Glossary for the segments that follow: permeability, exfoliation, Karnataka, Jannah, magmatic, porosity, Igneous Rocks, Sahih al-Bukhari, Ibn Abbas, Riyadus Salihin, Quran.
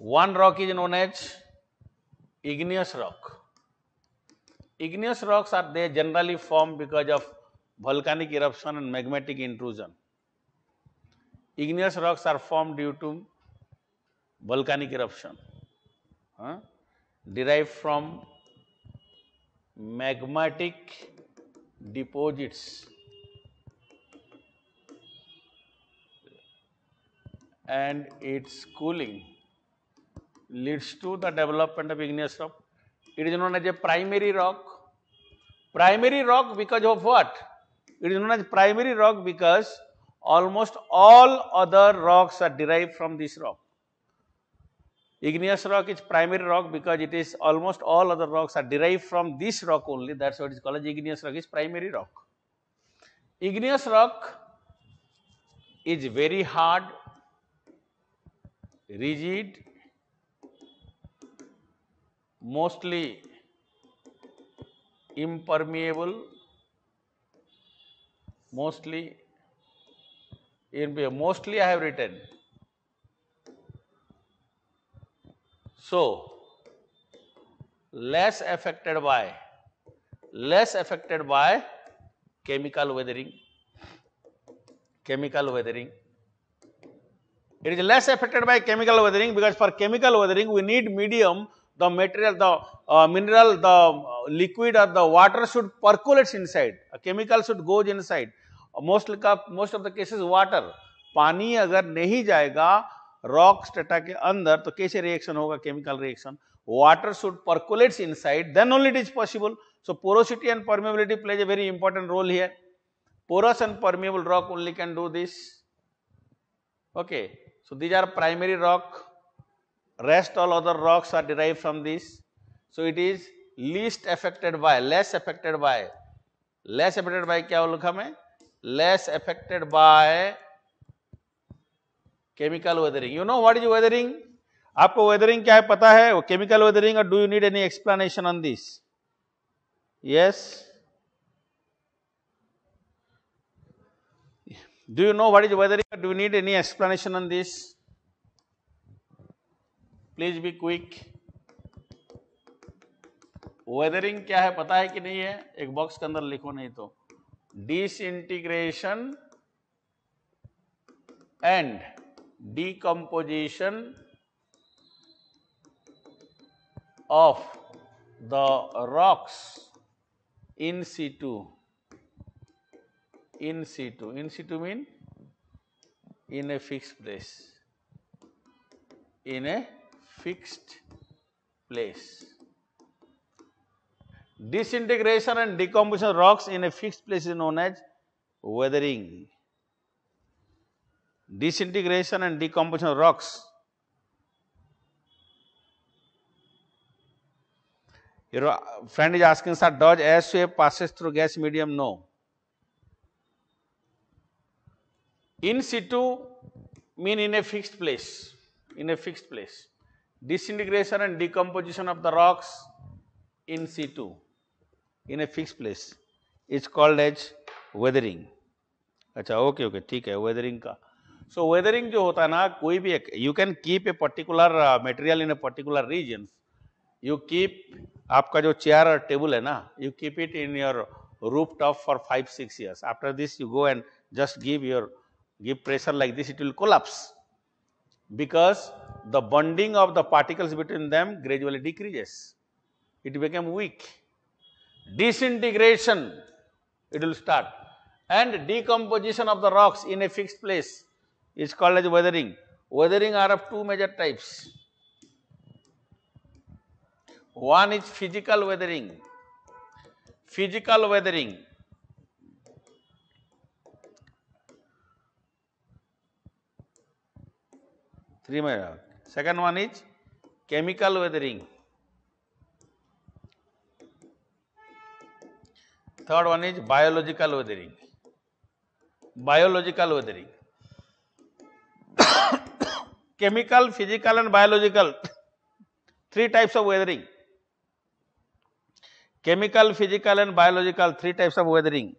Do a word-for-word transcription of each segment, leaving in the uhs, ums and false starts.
One rock is known as igneous rock. Igneous rocks are they generally formed because of volcanic eruption and magmatic intrusion. Igneous rocks are formed due to volcanic eruption, huh? derived from magmatic deposits and its cooling leads to the development of igneous rock. It is known as a primary rock. Primary rock because of what? It is known as primary rock because almost all other rocks are derived from this rock. Igneous rock is primary rock because it is almost all other rocks are derived from this rock only. That is what is called as igneous rock, is primary rock. Igneous rock is very hard, rigid, mostly impermeable, mostly, mostly I have written. So, less affected by, less affected by chemical weathering, chemical weathering. It is less affected by chemical weathering because for chemical weathering we need medium, the material, the uh, mineral, the liquid or the water should percolate inside, a chemical should go inside. Most, most of the cases water, पानी अगर नहीं जाएगा rock strata के अंदर तो कैसे reaction होगा, chemical reaction, water should percolate inside, then only it is possible. So porosity and permeability plays a very important role here. Porous and permeable rock only can do this. Okay, so these are primary rock, rest all other rocks are derived from this. So it is least affected by, less affected by, less affected by क्या वो लिखा मैं? Less affected by chemical weathering. You know what is weathering? आपको weathering क्या है पता है? Chemical weathering, or do you need any explanation on this? Yes. Do you know what is weathering, or do you need any explanation on this? Please be quick. Weathering क्या है पता है कि नहीं है? एक बॉक्स के अंदर लिखो नहीं तो. Disintegration and decomposition of the rocks in situ, in situ, in situ mean in a fixed place, in a fixed place. Disintegration and decomposition of rocks in a fixed place is known as weathering. Disintegration and decomposition of rocks. Your friend is asking, sir, does gas wave passes through gas medium? No. In situ mean in a fixed place, in a fixed place. Disintegration and decomposition of the rocks in situ, in a fixed place, it's called as weathering. अच्छा okay okay ठीक है weathering का. So weathering जो होता है ना कोई भी एक, you can keep a particular material in a particular region. You keep आपका जो chair और table है ना, you keep it in your rooftop for five six years. After this you go and just give your give pressure like this, it will collapse because the bonding of the particles between them gradually decreases. It became weak. Disintegration, it will start, and decomposition of the rocks in a fixed place is called as weathering. Weathering are of two major types. One is physical weathering. Physical weathering three major. Second one is chemical weathering. Third one is biological weathering. Biological weathering. Chemical, physical and biological. Three types of weathering. Chemical, physical and biological. Three types of weathering.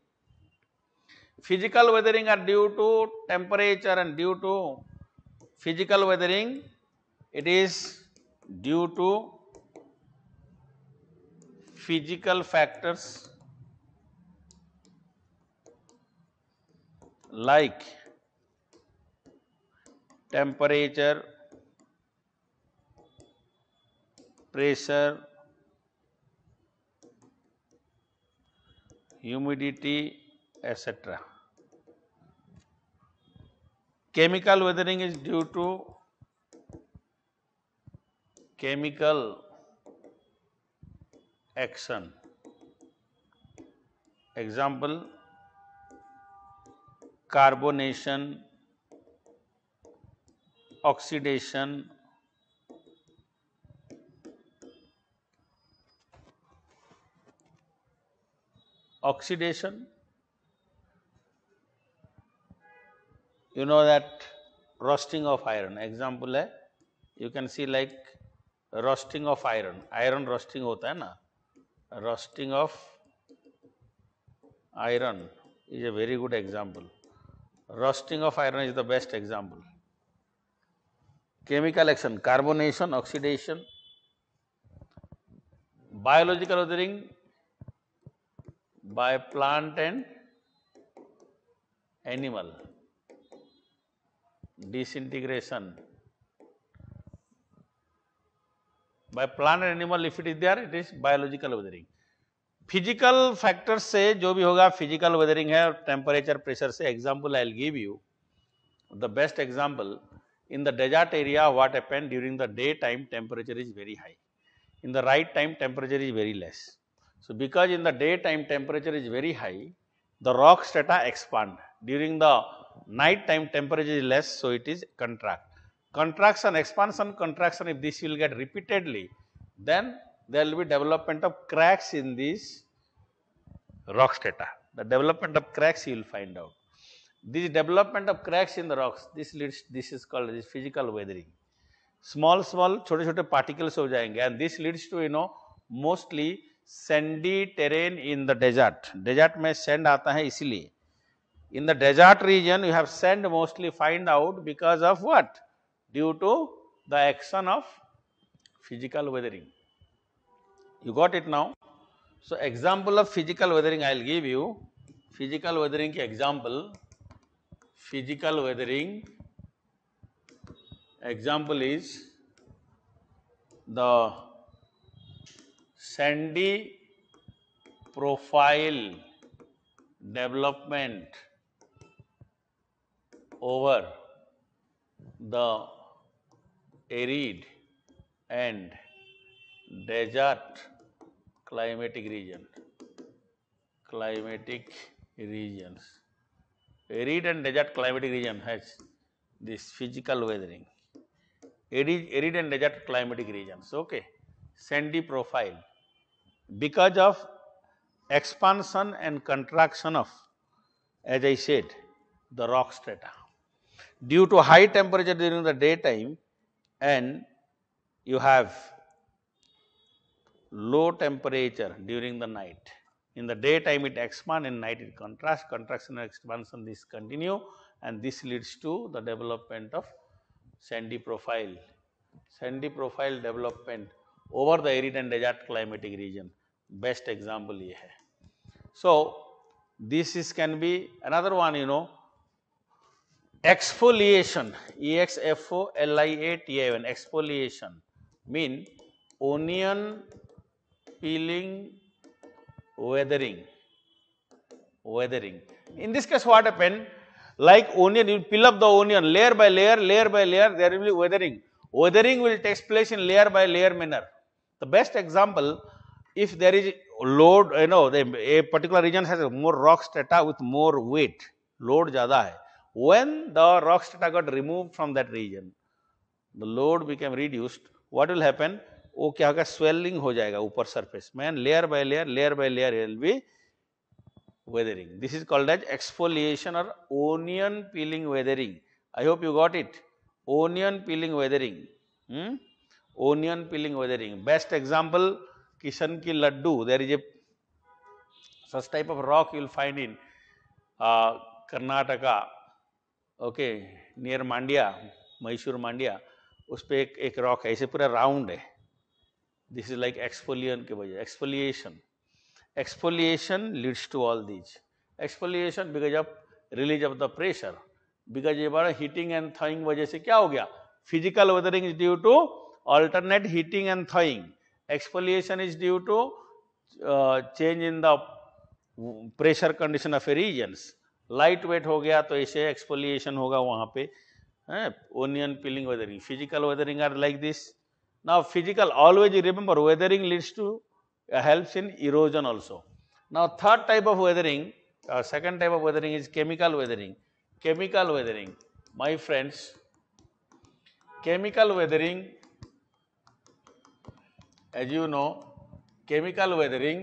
Physical weathering are due to temperature and due to physical weathering. It is due to physical factors like temperature, pressure, humidity, et cetera. Chemical weathering is due to chemical action. Example, carbonation, oxidation, oxidation. You know that rusting of iron, example है, you can see like rusting of iron, iron rusting होता है ना, rusting of iron is a very good example. Rusting of iron is the best example. Chemical action, carbonation, oxidation. Biological weathering by plant and animal. Disintegration by plant and animal, if it is there, it is biological weathering. Physical factors से जो भी होगा physical weathering है, temperature, pressure से. Example I will give you. The best example, in the desert area what happen during the day time temperature is very high. In the right time temperature is very less. So because in the day time temperature is very high, the rock strata expand. During the night time temperature is less, so it is contract. Contraction, expansion, contraction, if this will get repeatedly, then there will be development of cracks in these rock strata. The development of cracks you will find out. This development of cracks in the rocks, this leads, this is called this physical weathering. Small, small, छोटे छोटे particles हो जाएंगे, and this leads to, you know, mostly sandy terrain in the desert. Desert में sand आता है इसलिए. In the desert region you have sand mostly find out because of what? Due to the action of physical weathering. You got it now? So example of physical weathering I will give you. Physical weathering ki example. Physical weathering example is the sandy profile development over the arid and desert climatic region, climatic regions, arid and desert climatic region has this physical weathering, arid, arid and desert climatic regions, okay, sandy profile because of expansion and contraction of, as I said, the rock strata. Due to high temperature during the daytime and you have low temperature during the night. In the daytime it expands, in night it contracts, contraction and expansion this continue, and this leads to the development of sandy profile, sandy profile development over the arid and desert climatic region. Best example ये है. So this is can be another one, you know. Exfoliation, E X F O L I A T I O N, exfoliation mean onion peeling weathering, weathering. In this case what happened, like onion, you peel up the onion layer by layer, layer by layer, there will be weathering. Weathering will take place in layer by layer manner. The best example, if there is load, you know, the, a particular region has more rock strata with more weight, load ज़्यादा है. When the rock strata got removed from that region, the load became reduced. What will happen? वो क्या होगा? Swelling हो जाएगा ऊपर surface में, and layer by layer, layer by layer it will be weathering. This is called as exfoliation or onion peeling weathering. I hope you got it. Onion peeling weathering. Hmm? Onion peeling weathering. Best example, Kishan Ki Laddu. There is a such type of rock you will find in uh, Karnataka. Okay, near Mandya, Mysore Mandya, उस पर एक एक rock है, ऐसे पूरा round है. This is like exfoliation के वजह exfoliation. Exfoliation leads to all these. Exfoliation because of release of the pressure, because ये बार हीटिंग एंड थॉइंग वजह से क्या हो गया, physical weathering is due to alternate heating and thawing. Exfoliation is due to uh, change in the pressure condition of a regions. Light weight हो गया तो ऐसे exfoliation होगा वहाँ पे. Onion peeling weathering, physical weathering are like this. Now physical, always remember weathering leads to uh, helps in erosion also. Now third type of weathering, uh, second type of weathering is chemical weathering. Chemical weathering, my friends, chemical weathering. As you know, chemical weathering,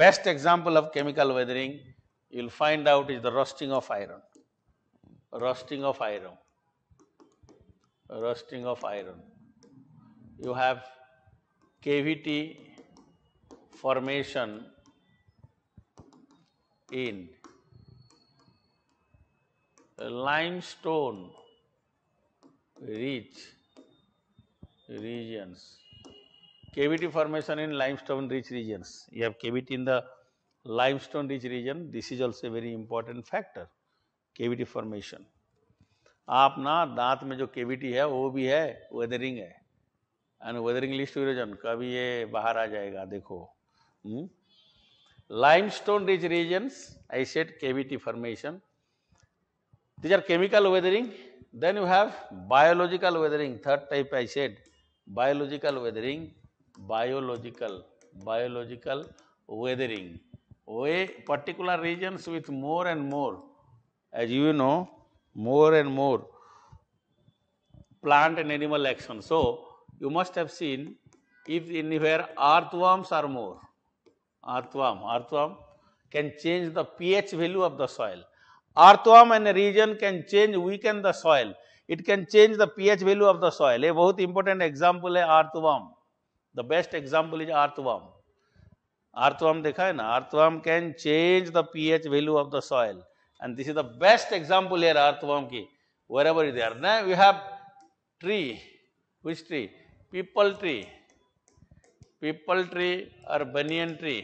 best example of chemical weathering you will find out is the rusting of iron. Rusting of iron. Rusting of iron. You have cavity formation in limestone rich regions. Cavity formation in limestone rich regions. You have cavity in the limestone rich region. This is also a very important factor. Cavity formation. आप ना दांत में जो cavity है वो भी है weathering है. And weathering leads to erosion. कभी ये बाहर आ जाएगा देखो. Hmm? Limestone rich regions. I said cavity formation. These are chemical weathering. Then you have biological weathering. Third type I said biological weathering. Biological, biological weathering. We particular regions with more and more, as you know, more and more plant and animal action. So you must have seen if anywhere earthworms are more, earthworm, earthworm can change the pH value of the soil. Earthworm in a region can change, weaken the soil. It can change the pH value of the soil. A बहुत important example है earthworm. The best example is earthworm. Earthworm देखा है ना? Earthworm can change the pH value of the soil, and this is the best example here earthworm की. Wherever is there, now we have tree. Which tree? Peepal tree. Peepal tree or banyan tree.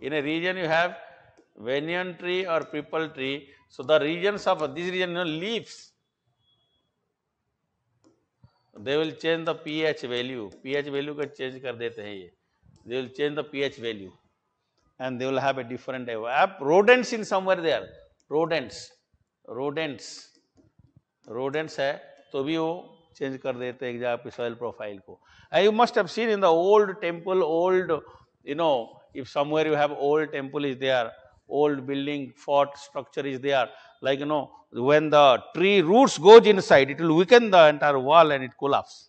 In a region you have banyan tree or peepal tree. So the regions of this region, you know, leaves. They will change the pH value. pH value को change कर देते हैं ये. They will change the pH value, and they will have a different type. Ab rodents in somewhere there. Rodents, rodents, rodents है तो भी वो change कर देते हैं जहाँ पे soil profile को. And you must have seen in the old temple, old, you know, if somewhere you have old temple is there, old building, fort structure is there. Like you know, when the tree roots goes inside, it will weaken the entire wall and it collapses.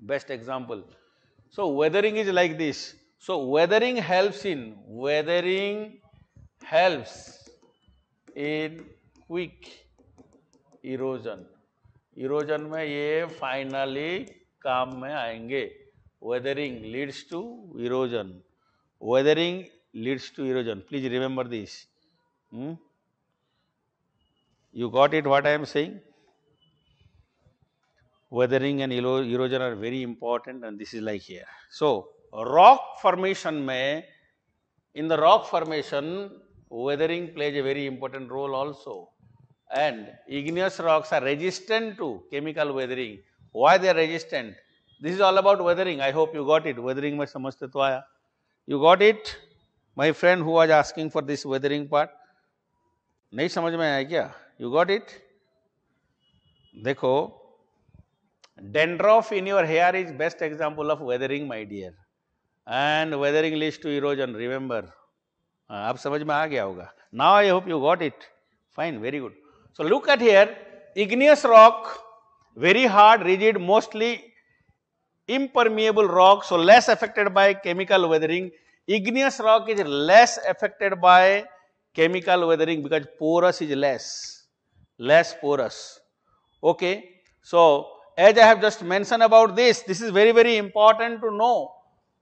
Best example. So weathering is like this. So weathering helps in weathering helps in quick erosion. Erosion में ये finally काम में आएंगे. Weathering leads to erosion. Weathering leads to erosion. Please remember this. Hmm? You got it what I am saying? Weathering and erosion are very important, and this is like here. So rock formation mein, in the rock formation, weathering plays a very important role also. And igneous rocks are resistant to chemical weathering. Why they are resistant? This is all about weathering. I hope you got it. Weathering mein samajhte to aaya. You got it? My friend who was asking for this weathering part, नहीं समझ में आया क्या? You got it? देखो, dandruff in your hair is best example of weathering, my dear. And weathering leads to erosion. Remember, आप समझ में आ गया होगा. Now I hope you got it. Fine, very good. So look at here, igneous rock, very hard, rigid, mostly impermeable rock, so less affected by chemical weathering. Igneous rock is less affected by chemical weathering because porous is less, less porous. Okay. So, as I have just mentioned about this, this is very, very important to know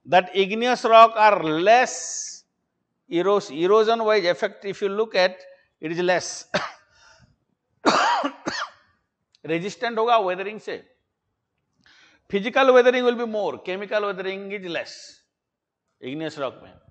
that igneous rock are less eros, erosion wise effect. If you look at, it is less. resistant होगा weathering से. Physical weathering will be more, chemical weathering is less igneous rock में.